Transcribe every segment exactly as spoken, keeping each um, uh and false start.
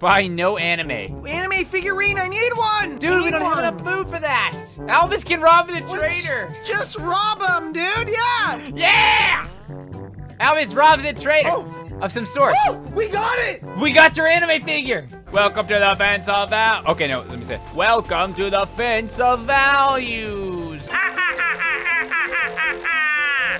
Buy no anime. Anime figurine, I need one! Dude, need we don't one. have enough food for that! Alvis can rob the trader! Let's just rob him, dude, yeah! Yeah! Alvis robs the trader! Oh. Of some sort. Oh, we got it! We got your anime figure! Welcome to the fence of val- Okay, no, let me say it. Welcome to the fence of values!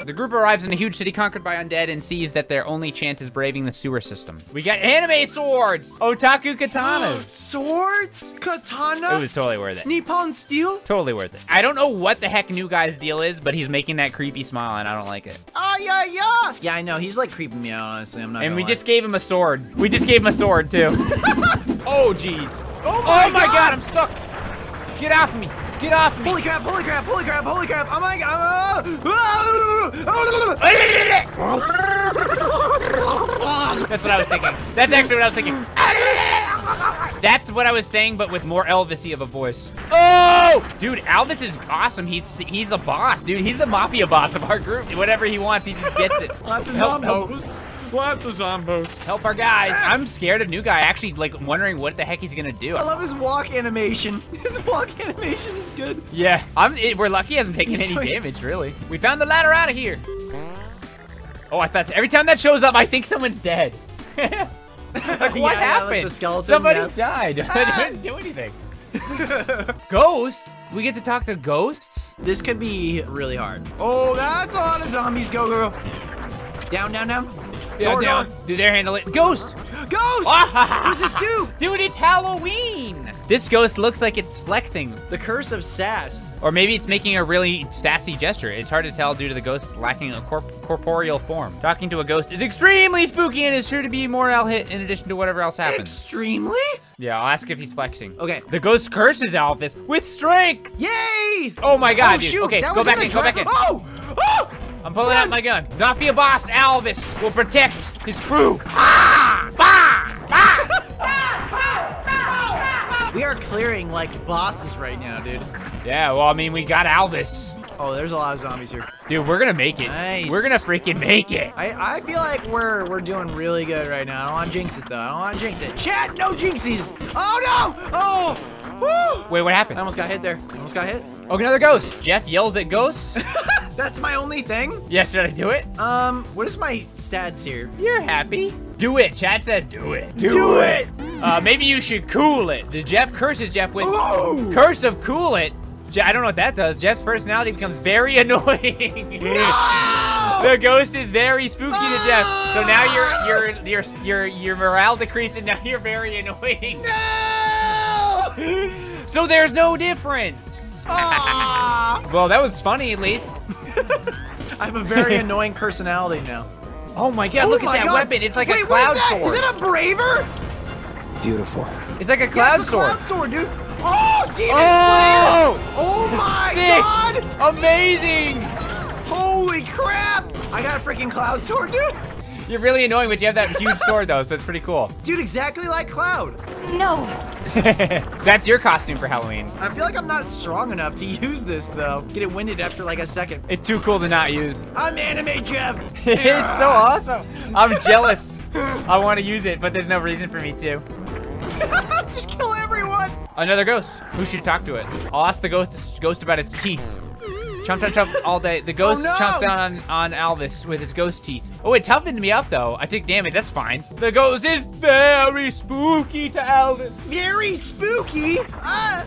The group arrives in a huge city conquered by undead and sees that their only chance is braving the sewer system. We got anime swords! Otaku katanas! Oh, swords? Katana? It was totally worth it. Nippon steel? Totally worth it. I don't know what the heck new guy's deal is, but he's making that creepy smile and I don't like it. Ah, oh, yeah, yeah! Yeah, I know. He's like creeping me out, honestly. I'm not And we lie. just gave him a sword. We just gave him a sword, too. Oh, jeez. Oh, my, oh my God. God, I'm stuck. Get off me. Get off me. Holy crap, holy crap, holy crap, holy crap. Oh my God. That's what I was thinking. That's actually what I was thinking. That's what I was saying, but with more Elvis-y of a voice. Oh! Dude, Alvis is awesome. He's he's a boss, dude. He's the mafia boss of our group. Whatever he wants, he just gets it. Lots of zombos. Lots of zombos. Help our guys. I'm scared of new guy. Actually, like, wondering what the heck he's gonna do. I love his walk animation. His walk animation is good. Yeah, I'm, it, we're lucky he hasn't taken he's any doing... damage, really. We found the ladder out of here. Oh, I thought every time that shows up, I think someone's dead. Like, what yeah, happened? Yeah, like skeleton, Somebody yeah. died. Ah! I didn't do anything. Ghosts? We get to talk to ghosts? This could be really hard. Oh, that's a lot of zombies. Go, girl. Down, down, down. Door, down. Door. Do their handle it. Ghost! Ghost! What does this do? Dude, it's Halloween! This ghost looks like it's flexing. The curse of sass. Or maybe it's making a really sassy gesture. It's hard to tell due to the ghost lacking a corp corporeal form. Talking to a ghost is extremely spooky and is sure to be a morale hit in addition to whatever else happens. Extremely? Yeah, I'll ask if he's flexing. Okay. The ghost curses Alvis with strength! Yay! Oh my God, oh, dude. Shoot. Okay, that go back in, go back in. Oh! Oh! I'm pulling Run. out my gun. Mafia boss Alvis will protect his crew. Ah! Bah! Bah! We are clearing like bosses right now, dude. Yeah, well, I mean, we got Alvis. Oh, there's a lot of zombies here. Dude, we're gonna make it. Nice. We're gonna freaking make it. I, I feel like we're we're doing really good right now. I don't want to jinx it though. I don't want to jinx it. Chat, no jinxies. Oh no! Oh. Woo! Wait, what happened? I almost got hit there. I almost got hit. Oh, another ghost. Jeff yells at ghosts. That's my only thing? Yeah, should I do it? Um, what is my stats here? You're happy. Do it. Chat says do it. Do, do it. it. Uh, maybe you should cool it. The Jeff curses Jeff with Whoa. curse of cool it. Je I don't know what that does. Jeff's personality becomes very annoying. No! The ghost is very spooky no! to Jeff. So now your your your your your morale decreased and now you're very annoying. No! So there's no difference. Well, that was funny at least. I have a very annoying personality now. Oh my God, oh look my at that God. weapon. It's like Wait, a cloud is sword. Is it a braver? Beautiful. It's like a cloud yeah, it's a sword. Cloud sword, dude. Oh, Demon oh! Slayer. Oh my Sick. God. Amazing. Holy crap. I got a freaking cloud sword, dude. You're really annoying, but you have that huge sword though, so that's pretty cool. Dude, exactly like Cloud. No. That's your costume for Halloween. I feel like I'm not strong enough to use this though. Get it winded after like a second. It's too cool to not use. I'm anime Jeff. It's so awesome. I'm jealous. I want to use it, but there's no reason for me to. Just kill everyone. Another ghost. Who should talk to it? I'll ask the ghost, ghost about its teeth. Chomp, chomp, chomp all day. The ghost oh, no. chomps down on, on Alvis with his ghost teeth. Oh, it toughened me up, though. I took damage. That's fine. The ghost is very spooky to Alvis. Very spooky? Ah.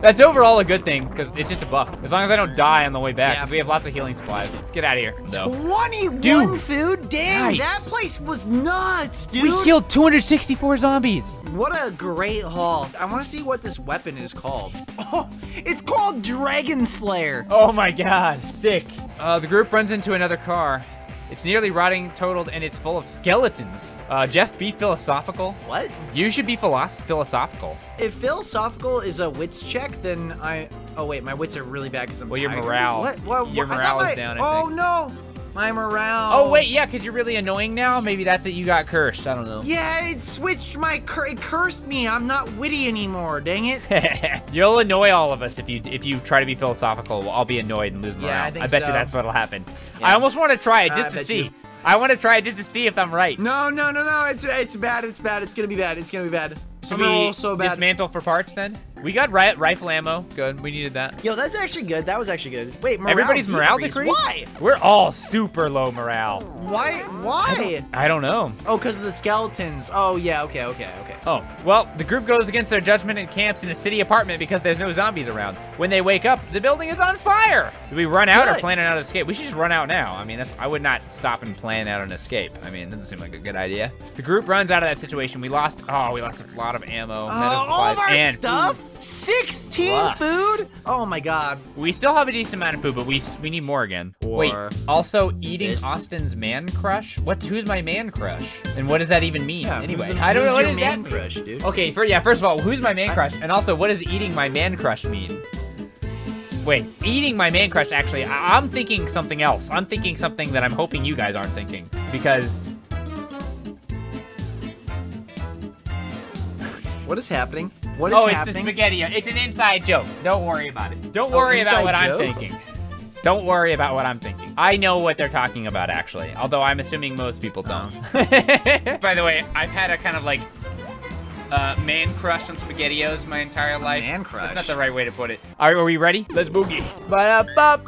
That's overall a good thing, because it's just a buff. As long as I don't die on the way back, because yeah. we have lots of healing supplies. Let's get out of here. So. twenty-one dude. food? Dang, nice. That place was nuts, dude. We killed two hundred sixty-four zombies. What a great haul. I want to see what this weapon is called. Oh, it's called Dragon Slayer. Oh my God, sick. Uh, the group runs into another car. It's nearly rotting, totaled, and it's full of skeletons. Uh, Jeff, be philosophical. What? You should be philosoph philosophical. If philosophical is a wits check, then I... Oh, wait, my wits are really bad because I'm Well, tired. your morale. What? Well, your morale is my... down, I think. Oh, no. My morale. Oh, wait, yeah, because you're really annoying now. Maybe that's it. You got cursed. I don't know. Yeah, it switched my... Cur it cursed me. I'm not witty anymore. Dang it. You'll annoy all of us if you if you try to be philosophical. I'll be annoyed and lose morale. Yeah, I, think I bet so. you that's what'll happen. Yeah. I almost want to try it just uh, to see. You. I want to try just to see if I'm right. No, no, no, no. It's it's bad. It's bad. It's gonna be bad. It's gonna be bad. Should we so bad. dismantle for parts then? We got ri rifle ammo. Good. We needed that. Yo, that's actually good. That was actually good. Wait, morale everybody's morale decreased? Why? We're all super low morale. Why? Why? I don't, I don't know. Oh, because of the skeletons. Oh, yeah. Okay, okay, okay. Oh, well, the group goes against their judgment and camps in a city apartment because there's no zombies around. When they wake up, the building is on fire. Do we run out good. or plan an out escape? We should just run out now. I mean, that's, I would not stop and plan out an escape. I mean, that doesn't seem like a good idea. The group runs out of that situation. We lost, oh, we lost a lot of ammo. Uh, all of our and stuff? Food. sixteen Ugh. food? Oh my god. We still have a decent amount of food, but we we need more again. Or Wait, also eating this. Austin's man crush? What? Who's my man crush? And what does that even mean? Yeah, anyway, the, I don't know what does man that mean? Crush, dude? Okay, for, yeah, first of all, who's my man I, crush? And also, what does eating my man crush mean? Wait, eating my man crush, actually, I, I'm thinking something else. I'm thinking something that I'm hoping you guys aren't thinking, because... What is happening? What is oh, happening? Oh, it's the spaghetti. It's an inside joke. Don't worry about it. Don't worry oh, about what joke? I'm thinking. Don't worry about what I'm thinking. I know what they're talking about, actually. Although I'm assuming most people don't. Oh. By the way, I've had a kind of like uh, man crush on SpaghettiOs my entire life. Man crush? That's not the right way to put it. All right, are we ready? Let's boogie. Ba-da-bop.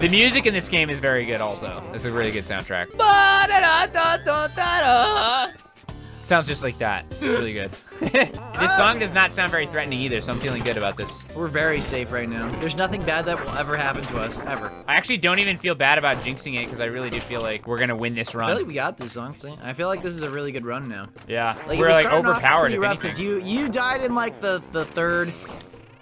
The music in this game is very good also. It's a really good soundtrack. Sounds just like that. It's really good. This song does not sound very threatening either, so I'm feeling good about this. We're very safe right now. There's nothing bad that will ever happen to us, ever. I actually don't even feel bad about jinxing it, because I really do feel like we're going to win this run. I feel like we got this, honestly. I feel like this is a really good run now. Yeah, like, we're like overpowered if anything. Because you, you died in like the, the third...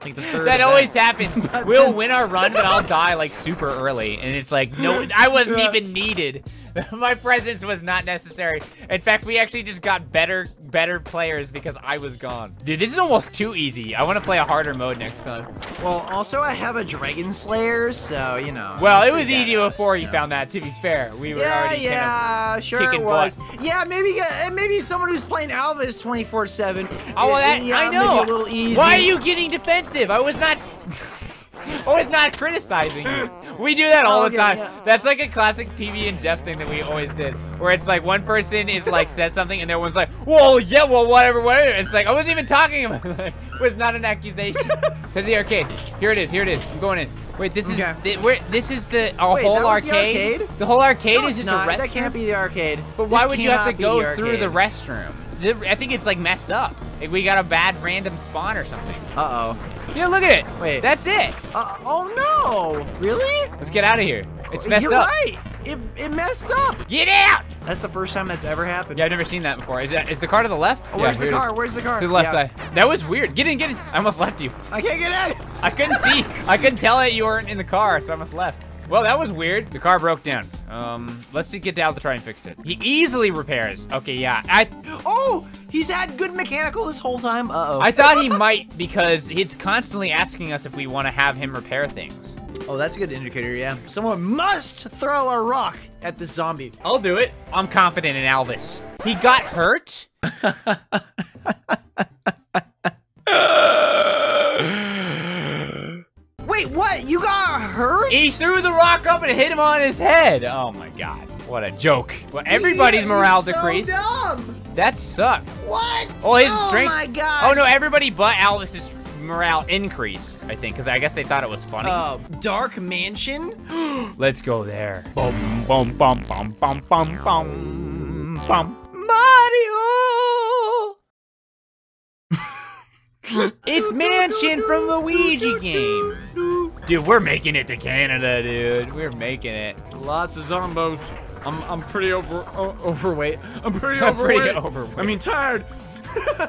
Like the third that event. always happens. We'll win our run, but I'll die like super early. And it's like, no, I wasn't yeah. even needed. My presence was not necessary. In fact, we actually just got better better players because I was gone. Dude, this is almost too easy. I want to play a harder mode next time. Well, also I have a Dragon Slayer, so, you know. Well, it was easy before you found that, to be fair. We were yeah, already yeah, kind of sure kicking it was. Butt. Yeah, maybe uh, maybe someone who's playing Alva is twenty-four seven. Oh, well, that, yeah, I know. Maybe a little easy. Why are you getting defensive? I was not... Oh, it's not criticizing you. We do that all oh, the yeah, time. Yeah. That's like a classic P B and Jeff thing that we always did, where it's like one person is like says something and the other one's like, well, yeah, well, whatever, whatever. It's like, I wasn't even talking about it. It was not an accusation. So the arcade. Here it is. Here it is. I'm going in. Wait, this okay. is the, where, this is the uh, Wait, whole arcade? the arcade. The whole arcade no, is just not. a restroom. That can't be the arcade. But this why would you have to go the through the restroom? The, I think it's like messed up. Like we got a bad random spawn or something. Uh oh. Yeah, look at it. Wait. That's it. Uh, oh no! Really? Let's get out of here. It's messed You're up. You're right. It, it messed up. Get out! That's the first time that's ever happened. Yeah, I've never seen that before. Is that is the car to the left? Oh, where's yeah, the car? Where's the car? To the left yeah. side. That was weird. Get in, get in. I almost left you. I can't get out. I couldn't see. I couldn't tell that you weren't in the car, so I almost left. Well, that was weird. The car broke down. Um, let's see, get Dal to try and fix it. He easily repairs. Okay, yeah. I. Oh, he's had good mechanical this whole time. Uh oh. I thought he might because he's constantly asking us if we want to have him repair things. Oh, that's a good indicator, yeah. Someone must throw a rock at the zombie. I'll do it. I'm confident in Alvis. He got hurt. Wait, what? You got hurt? He threw the rock up and hit him on his head. Oh my god. What a joke. Well, everybody's yeah, morale so decreased. Dumb. That sucked. What? Oh, his oh strength. Oh my god. Oh no, everybody but Alvis's morale increased, I think, because I guess they thought it was funny. Oh, uh, Dark Mansion? Let's go there. Bum, bum, bum, bum, bum, bum, bum, bum. Mario! It's Mansion from Luigi game. Dude, we're making it to Canada, dude. We're making it. Lots of zombos. I'm I'm pretty over o overweight. I'm pretty overweight. pretty overweight. I mean tired.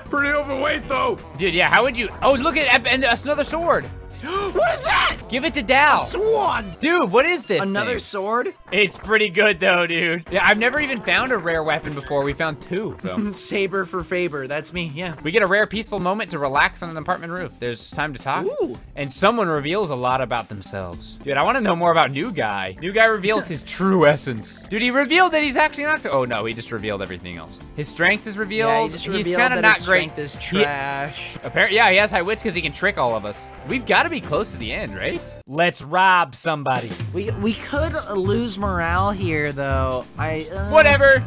Pretty overweight though. Dude, yeah. How would you? Oh, look at and uh, another sword. What is that? Give it to Dal. A sword. Dude, what is this? Another thing? sword? It's pretty good though, dude. Yeah, I've never even found a rare weapon before. We found two. So. Saber for Faber. That's me, yeah. We get a rare peaceful moment to relax on an apartment roof. There's time to talk. Ooh. And someone reveals a lot about themselves. Dude, I want to know more about New Guy. New Guy reveals his true essence. Dude, he revealed that he's actually not... Oh no, he just revealed everything else. His strength is revealed. Yeah, he just revealed he's kind of not his great. His strength is trash. He, apparently, yeah, he has high wits because he can trick all of us. We've got to gotta be close to the end, right? Let's rob somebody. We we could lose morale here, though. I uh... whatever,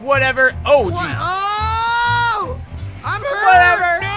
whatever. Oh, geez. Oh, I'm hurt. Whatever. No.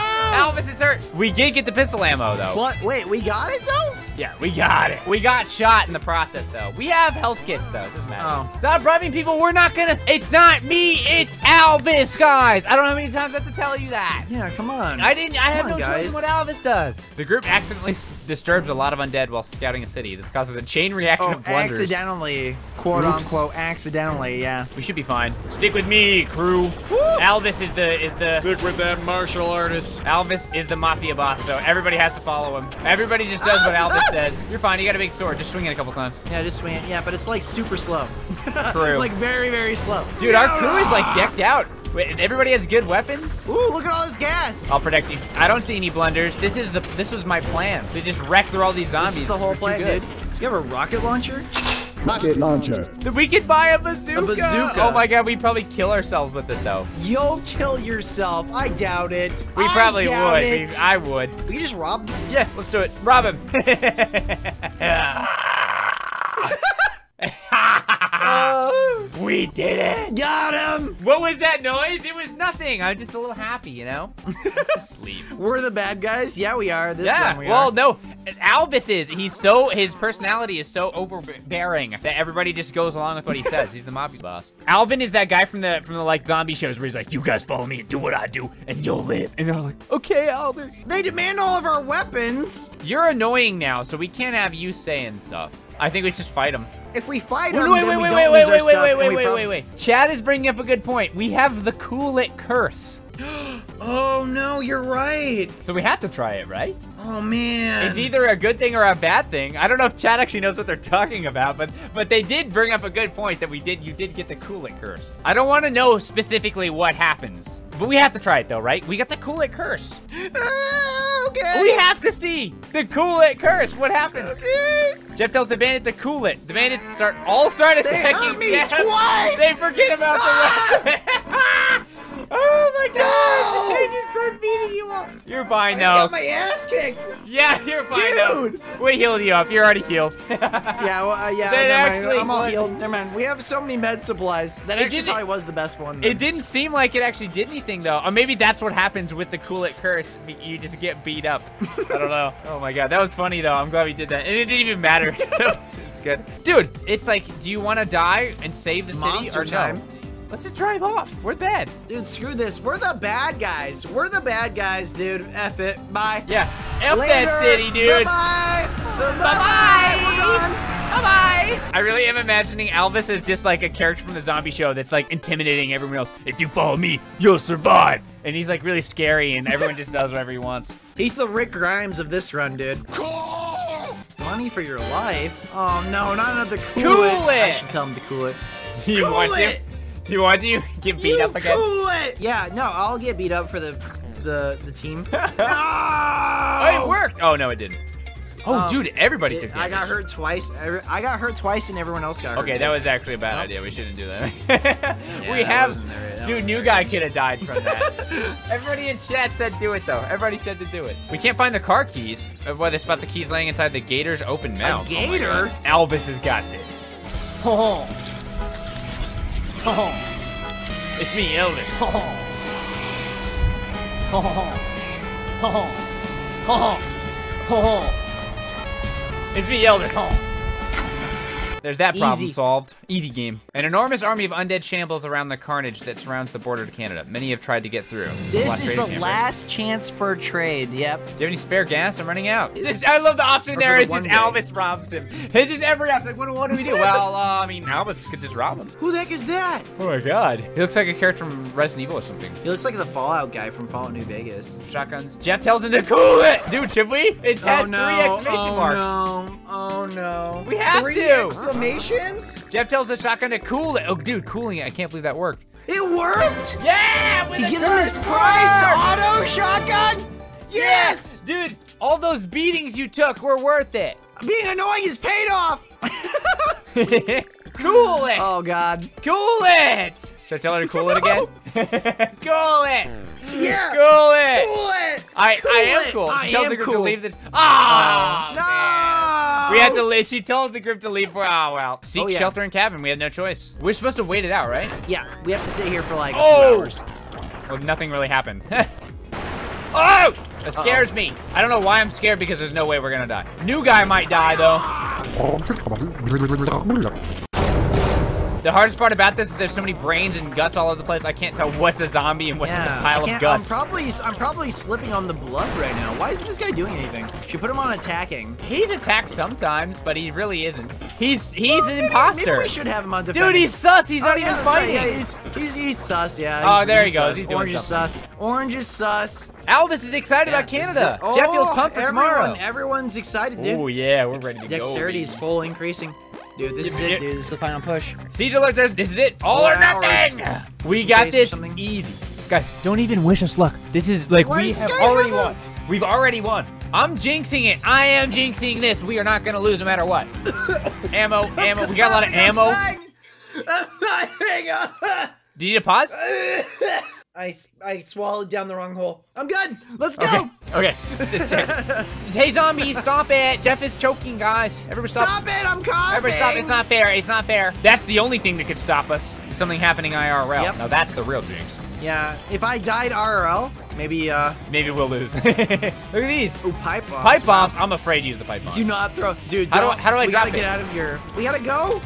Alvis is hurt. We did get the pistol ammo, though. What? Wait, we got it though? Yeah, we got it. We got shot in the process, though. We have health kits, though. It doesn't matter. Oh. Stop bribing people. We're not gonna. It's not me. It's Alvis, guys. I don't know how many times I have to tell you that. Yeah, come on. I didn't. I come have on, no guys. choice in what Alvis does. The group accidentally disturbs a lot of undead while scouting a city. This causes a chain reaction oh, of blunders. accidentally, quote Oops. unquote, accidentally. Yeah. We should be fine. Stick with me, crew. Woo! Alvis is the is the. Stick with that martial artist. Alvis is the mafia boss, so everybody has to follow him. Everybody just does ah! what Alvis. Says you're fine. You got a big sword. Just swing it a couple times. Yeah, just swing it. Yeah, but it's like super slow. True. Like very, very slow. Dude, yeah. Our crew is like decked out. Wait, everybody has good weapons. Ooh, look at all this gas. I'll protect you. I don't see any blunders. This is the. This was my plan. To just wreck through all these zombies. This is the whole plan, dude. Does he have a rocket launcher? Rocket launcher. We could buy a bazooka. A bazooka. Oh my god, we'd probably kill ourselves with it though. You'll kill yourself. I doubt it. We I probably doubt would. It. I would. We just rob him? Yeah, let's do it. Rob him. We did it. Got him. What was that noise? It was nothing. I'm just a little happy, you know? Sleep. We're the bad guys. Yeah, we are. This yeah. one we well, are. Well, no. Alvis is, he's so, his personality is so overbearing that everybody just goes along with what he says. He's the mafia boss. Alvin is that guy from the, from the like zombie shows where he's like, you guys follow me and do what I do and you'll live. And they're like, okay, Alvis. They demand all of our weapons. You're annoying now, so we can't have you saying stuff. I think we should fight him. If we fight wait, him, wait, then wait, we don't wait, lose wait, our wait, stuff. Wait, wait, wait, wait, wait, wait. Chad is bringing up a good point. We have the Cool-It curse. Oh no, you're right. So we have to try it, right? Oh man. It's either a good thing or a bad thing. I don't know if Chad actually knows what they're talking about, but but they did bring up a good point that we did. You did get the Cool-It curse. I don't want to know specifically what happens, but we have to try it though, right? We got the Cool-It curse. Okay. We have to see the Cool-It curse. What happens? Okay. Jeff tells the bandit to cool it. The bandits start all start attacking me Jeff. Twice. They forget about ah! the weapon. Oh my god! No! They just start beating you up. You're fine now. I just got my ass kicked. Yeah, you're fine Dude. Now. We healed you up. You're already healed. yeah, well, uh, yeah. Never actually, mind. I'm all healed. Never mind. We have so many med supplies. That actually probably was the best one. Then. It didn't seem like it actually did anything though. Or maybe that's what happens with the Cool-It curse. You just get beat up. I don't know. Oh my god, that was funny though. I'm glad we did that, and it didn't even matter. So it's good. Dude, it's like, do you want to die and save the Monster city or time. No? Let's just drive off. We're bad. Dude, screw this. We're the bad guys. We're the bad guys, dude. F it. Bye. Yeah. F Later. That city, dude. Bye-bye. Bye-bye. Bye-bye. I really am imagining Alvis as just like a character from the zombie show that's like intimidating everyone else. If you follow me, you'll survive. And he's like really scary and everyone just does whatever he wants. He's the Rick Grimes of this run, dude. Money for your life? Oh, no, not another cool, cool it. it. I should tell him to cool it. He cool wants it. Him. You want to get beat you up again? Cool it! Yeah, no, I'll get beat up for the the, the team. No! Oh, it worked! Oh, no, it didn't. Oh, um, dude, everybody it, took damage. I got hurt twice. I got hurt twice and everyone else got hurt. Okay, too. That was actually a bad oh. idea. We shouldn't do that. yeah, we that have... Right. Dude, new guy could have died from that. Everybody in chat said do it, though. Everybody said to do it. We can't find the car keys. Well, they spot the keys laying inside the gator's open mouth. A gator? Oh Alvis has got this. Oh. Oh, it's me, Elvis. Oh, oh, oh, oh, oh, oh, it's me, Elvis. Oh. There's that problem Easy. solved. Easy game. An enormous army of undead shambles around the carnage that surrounds the border to Canada. Many have tried to get through. This is the last chance for trade. Yep. Do you have any spare gas? I'm running out. This, I love the option there. It's just Alvis robs him. This is every option. Like, what, what do we do? well, uh, I mean, Alvis could just rob him. Who the heck is that? Oh my god. He looks like a character from Resident Evil or something. He looks like the Fallout guy from Fallout New Vegas. Shotguns. Jeff tells him to cool it. Dude, should we? It has oh, no. three exclamation oh, marks. No. Oh no. We have three to. Three exclamations? Jeff tells the shotgun to cool it. Oh, dude, cooling it. I can't believe that worked. It worked? Yeah! He gives him his prize auto shotgun? Yes! Dude, all those beatings you took were worth it. Being annoying is paid off. Cool it. Oh, God. Cool it. Should I tell her to cool it again? Cool it! Yeah! Cool it! Cool it! I, cool I am cool. She I told the group cool. to leave the... Oh, oh no! Man. We had to leave. She told the group to leave for... Oh, well. Seek oh, yeah. shelter and cabin. We had no choice. We're supposed to wait it out, right? Yeah. We have to sit here for like oh. two hours. Well, nothing really happened. Oh! That scares uh -oh. me. I don't know why I'm scared because there's no way we're gonna die. New guy might die, though. The hardest part about this is there's so many brains and guts all over the place. I can't tell what's a zombie and what's yeah, just a pile of guts. I'm probably, I'm probably slipping on the blood right now. Why isn't this guy doing anything? Should put him on attacking. He's attacked sometimes, but he really isn't. He's he's well, an maybe, imposter. Maybe we should have him on defense. Dude, he's sus. He's oh, not yeah, even fighting. Right. Yeah, he's, he's, he's sus, yeah. He's, oh, there he goes. He's Orange is sus. Orange is sus. Alvis is excited yeah, about Canada. Oh, Jeff feels pumped for everyone, tomorrow. Everyone's excited, dude. Oh, yeah, we're ready to Dexterity go. Dexterity is full increasing. Dude, this is it, dude. This is the final push. Siege alert, this is it. All or nothing! We got this easy. Guys, don't even wish us luck. This is, like, we have already won. We've already won. I'm jinxing it. I am jinxing this. We are not going to lose no matter what. Ammo, ammo. We got a lot of ammo. Do you need a pause? I, I swallowed down the wrong hole. I'm good. Let's go. Okay. okay. Just check. Hey, zombies, stop it. Jeff is choking, guys. Everybody stop. Stop it. I'm coughing. Everybody stop. It's not fair. It's not fair. That's the only thing that could stop us. Something happening I R L. Yep. Now, that's the real jinx. Yeah. If I died I R L, maybe, uh... maybe we'll lose. Look at these. Ooh, pipe bombs. Pipe bombs. I'm afraid to use the pipe bombs. Do not throw... Dude, how do I, how do I drop it? We gotta get out of here. We gotta go.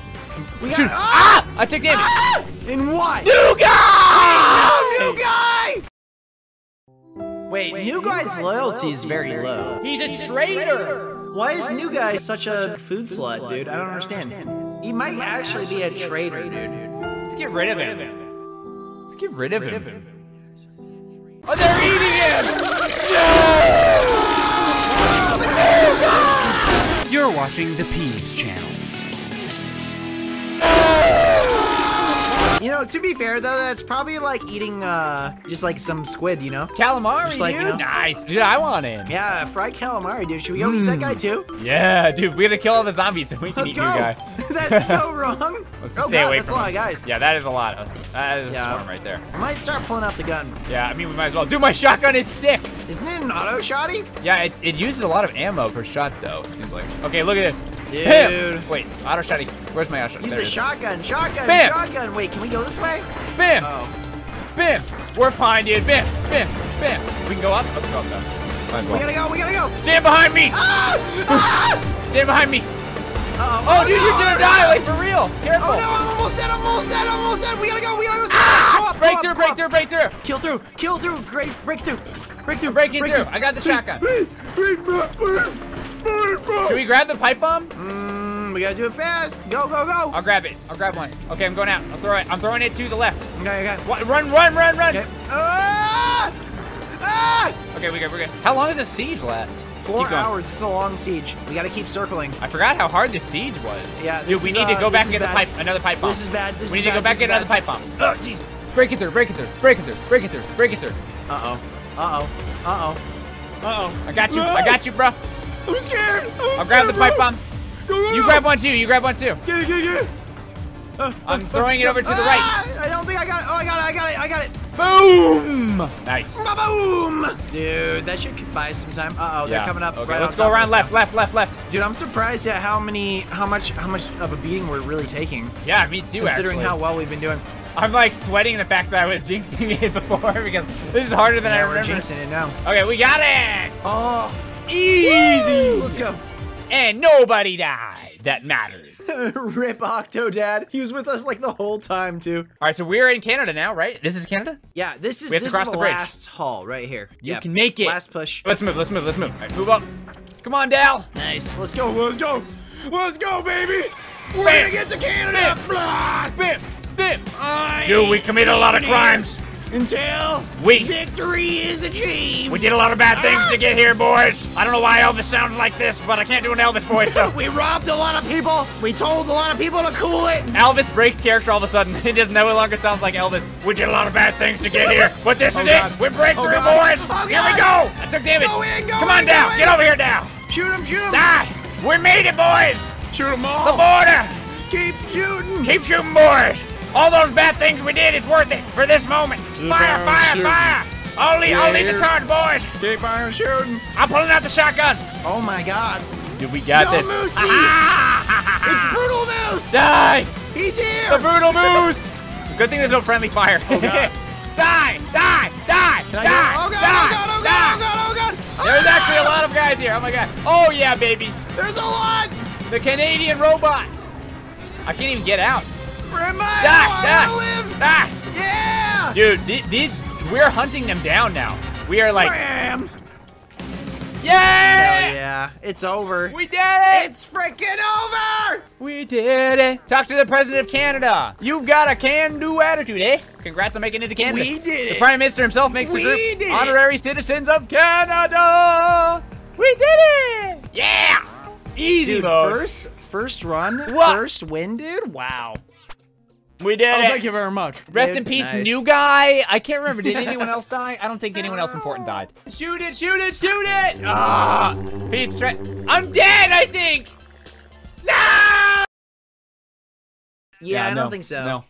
We gotta... Ah! ah! I took damage. Ah! In what? New guy! New guy! Wait, Wait new, new guy's, guy's loyalty is very, very low. He's a traitor! Why is Why new guy such a food slut, slut, dude? I don't understand. He might, he might actually, actually be a traitor, be a traitor dude. dude. Let's get rid of him. Let's get rid of him. Rid of him. Oh, they're eating him! No! You're watching the Peebs channel. You know, to be fair, though, that's probably like eating, uh, just like some squid, you know? Calamari, just like, dude. You know? Nice. Dude, I want in. Yeah, fried calamari, dude. Should we go mm. eat that guy, too? Yeah, dude. We gotta kill all the zombies and we can Let's eat go. New guy. That's so wrong. Let's just oh, stay God, away that's from a lot him. Of guys. Yeah, that is a lot. Of, that is yeah. a storm right there. I might start pulling out the gun. Yeah, I mean, we might as well. Dude, my shotgun is sick. Isn't it an auto shotty? Yeah, it, it uses a lot of ammo per shot, though, it seems like. Okay, look at this. Dude. Bam. Wait, auto shotty. Where's my auto shotty? Use a shotgun, shotgun, Bam. shotgun. Wait, can we go this way? Bam! Oh. Bam! We're fine, dude. Bam! Bam! Bam! We can go up? Let's go up, though. Might as well. We gotta go, we gotta go! Stand behind me! Ah! Ah! Stand behind me! Uh-oh. Oh, oh, dude, no, you're gonna oh, die, no. like, for real! Careful! Oh, no, I'm almost dead, I'm almost dead, I'm almost dead! We gotta go, we gotta go! Ah! Go up, break go through, up, break up. through, break through! Kill through, kill through, great, break through! Break through, break, break through. through! I got the please, shotgun. Please, please, please. Should we grab the pipe bomb? Mm, we gotta do it fast. Go, go, go. I'll grab it. I'll grab one. Okay, I'm going out. I'll throw it. I'm throwing it to the left. Okay, okay. What? Run, run, run, run. Okay. Ah! Ah! Okay, we're good, we're good. How long does a siege last? Four hours. It's a long siege. We gotta keep circling. I forgot how hard the siege was. Yeah, this Dude, we is, need to go uh, back and get bad. the pipe, another pipe bomb. This is bad. This we need is to bad. go back and get another pipe bomb. Oh, jeez. Break it through, break it through, break it through, break it through, break it through. Uh-oh. Uh-oh. Uh-oh. Uh-oh. I got you. I got you, bro. I'm scared. I'm I'll scared, grab the bro. pipe bomb. Go, go, go. You grab one too. You grab one too. Get it, get it, get it. Uh, I'm throwing uh, it over to uh, the right. I don't think I got it. Oh, I got it. I got it. I got it. Boom. Nice. Ba-boom. Dude, that should buy some time. Uh oh, yeah. They're coming up. Okay, right let's go around left, left, left, left. Dude, I'm surprised at how many, how much, how much of a beating we're really taking. Yeah, me too. Considering actually. how well we've been doing. I'm like sweating the fact that I was jinxing it before because this is harder than yeah, I we're remember. Jinxing it now. Okay, we got it. Oh. Easy! Woo! Let's go. And nobody died. That matters. Rip Octodad. He was with us like the whole time too. All right, so we're in Canada now, right? This is Canada? Yeah, this is, we have this to cross is the, the last hall right here. You yep. can make it. Last push. Let's move, let's move, let's move. All right, move up. Come on, Dal. Nice, let's go, let's go. Let's go, baby. We're Bam. gonna get to Canada. Blah. Bam. Bam. I Dude, we commit a lot of crimes. Until we victory is achieved. We did a lot of bad things ah. to get here, boys. I don't know why Elvis sounds like this, but I can't do an Elvis voice. So. We robbed a lot of people. We told a lot of people to cool it. Elvis breaks character all of a sudden. It just no longer sounds like Elvis. We did a lot of bad things to get here, but this oh is God. it. We're breaking oh through, God. boys. Oh here we go. I took damage. Go in, go Come on, in, down. Get over here, down. Shoot him, shoot him. Die. We made it, boys. Shoot them all. The border. Keep shooting. Keep shooting, boys. All those bad things we did, it's worth it for this moment. Fire, fire, fire! I'll lead, I'll lead the charge, boys. Keep on shooting. I'm pulling out the shotgun. Oh my God. Dude, we got this. No, Moosey! It's Brutal Moose! Die! He's here! The Brutal Moose! Good thing there's no friendly fire. Oh God. Die! Die! Die! Can I die! Oh God! Die, oh God! Oh God! Oh God! Oh God! Oh God! There's actually a lot of guys here. Oh my God! Oh yeah, baby! There's a lot! The Canadian robot! I can't even get out. Where am I? Die! Die! I live. Die! Yeah! Dude, these, these we're hunting them down now. We are like. Bam. Yeah! Hell yeah. It's over. We did it! It's freaking over! We did it. Talk to the President of Canada. You've got a can-do attitude, eh? Congrats on making it to Canada. We did it. The Prime Minister himself makes we the group did Honorary it. Citizens of Canada. We did it! Yeah! Easy, dude, mode. First, first run, what? First win, dude? Wow. We did oh, it. Thank you very much. Rest dude, in peace, nice. New guy. I can't remember. Did anyone else die? I don't think anyone else important died. Shoot it, shoot it, shoot it. Ah, oh, peace. I'm dead, I think. No. Yeah, yeah I no, don't think so. No.